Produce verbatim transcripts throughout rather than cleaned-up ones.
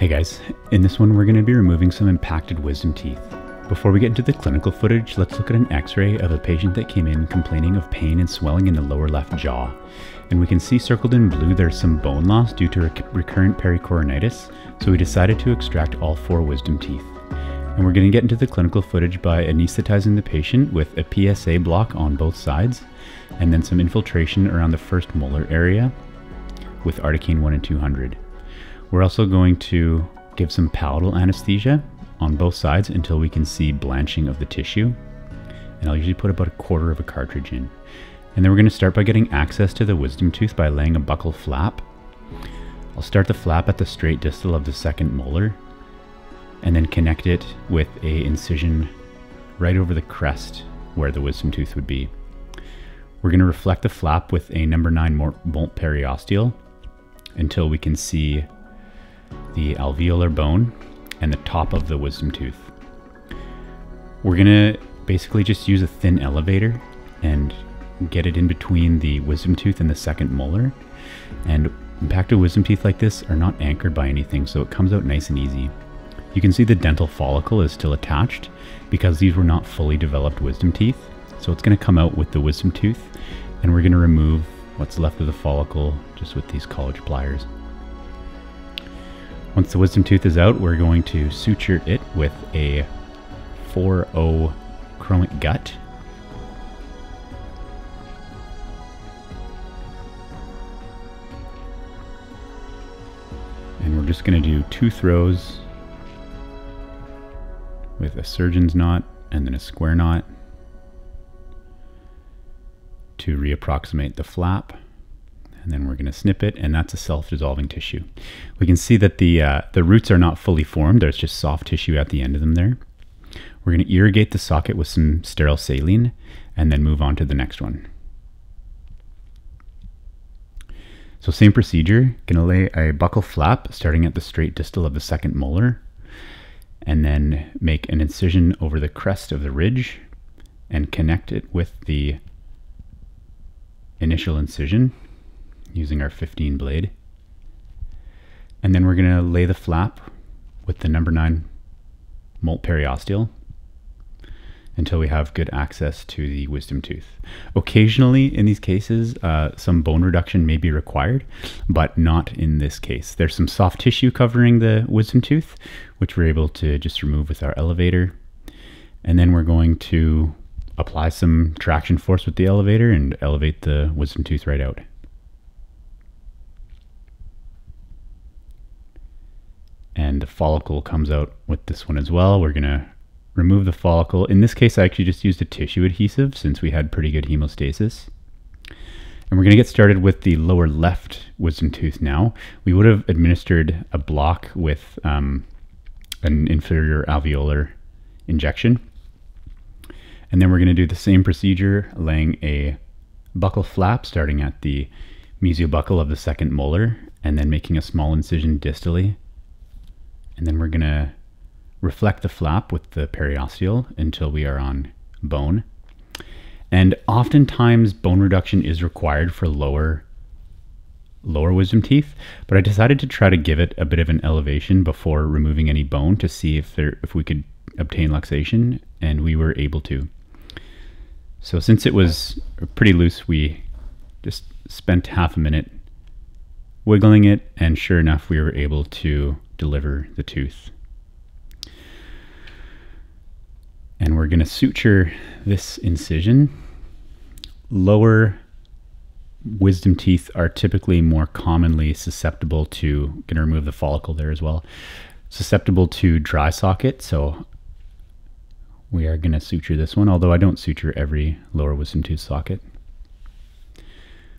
Hey guys, in this one we're going to be removing some impacted wisdom teeth. Before we get into the clinical footage, let's look at an x-ray of a patient that came in complaining of pain and swelling in the lower left jaw. And we can see circled in blue there's some bone loss due to rec recurrent pericoronitis, so we decided to extract all four wisdom teeth. And we're going to get into the clinical footage by anesthetizing the patient with a P S A block on both sides, and then some infiltration around the first molar area with articaine one and two hundred. We're also going to give some palatal anesthesia on both sides until we can see blanching of the tissue. And I'll usually put about a quarter of a cartridge in. And then we're going to start by getting access to the wisdom tooth by laying a buccal flap. I'll start the flap at the straight distal of the second molar and then connect it with a incision right over the crest where the wisdom tooth would be. We're going to reflect the flap with a number nine molt periosteal until we can see the alveolar bone and the top of the wisdom tooth. We're gonna basically just use a thin elevator and get it in between the wisdom tooth and the second molar. And impacted wisdom teeth like this are not anchored by anything, so it comes out nice and easy. You can see the dental follicle is still attached because these were not fully developed wisdom teeth. So it's gonna come out with the wisdom tooth, and we're gonna remove what's left of the follicle just with these college pliers. Once the wisdom tooth is out, we're going to suture it with a four oh chromic gut. And we're just going to do two throws with a surgeon's knot and then a square knot to reapproximate the flap. And then we're going to snip it, and that's a self-dissolving tissue. We can see that the uh, the roots are not fully formed. There's just soft tissue at the end of them there. We're going to irrigate the socket with some sterile saline and then move on to the next one. So same procedure, going to lay a buccal flap starting at the straight distal of the second molar and then make an incision over the crest of the ridge and connect it with the initial incision using our fifteen blade. And then we're going to lay the flap with the number nine molt periosteal until we have good access to the wisdom tooth. Occasionally in these cases, uh, some bone reduction may be required, but not in this case. There's some soft tissue covering the wisdom tooth, which we're able to just remove with our elevator. And then we're going to apply some traction force with the elevator and elevate the wisdom tooth right out. And the follicle comes out with this one as well. We're going to remove the follicle. In this case, I actually just used a tissue adhesive since we had pretty good hemostasis. And we're going to get started with the lower left wisdom tooth now. We would have administered a block with um, an inferior alveolar injection. And then we're going to do the same procedure, laying a buccal flap starting at the mesiobuccal of the second molar and then making a small incision distally. And then we're going to reflect the flap with the periosteal until we are on bone. And oftentimes bone reduction is required for lower lower wisdom teeth, but I decided to try to give it a bit of an elevation before removing any bone to see if there, if we could obtain luxation, and we were able to. So since it was pretty loose, we just spent half a minute wiggling it, and sure enough, we were able to deliver the tooth. And we're going to suture this incision. Lower wisdom teeth are typically more commonly susceptible to, going to remove the follicle there as well, susceptible to dry socket. So we are going to suture this one, although I don't suture every lower wisdom tooth socket,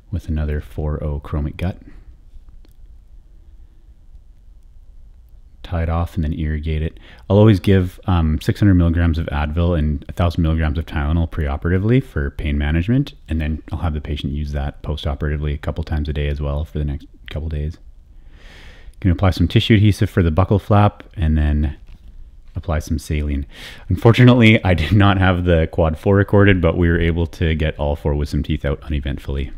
with another four oh chromic gut. Tie it off and then irrigate it. I'll always give um, six hundred milligrams of Advil and one thousand milligrams of Tylenol preoperatively for pain management, and then I'll have the patient use that postoperatively a couple times a day as well for the next couple days. You can apply some tissue adhesive for the buccal flap and then apply some saline. Unfortunately, I did not have the quad four recorded, but we were able to get all four wisdom teeth out uneventfully.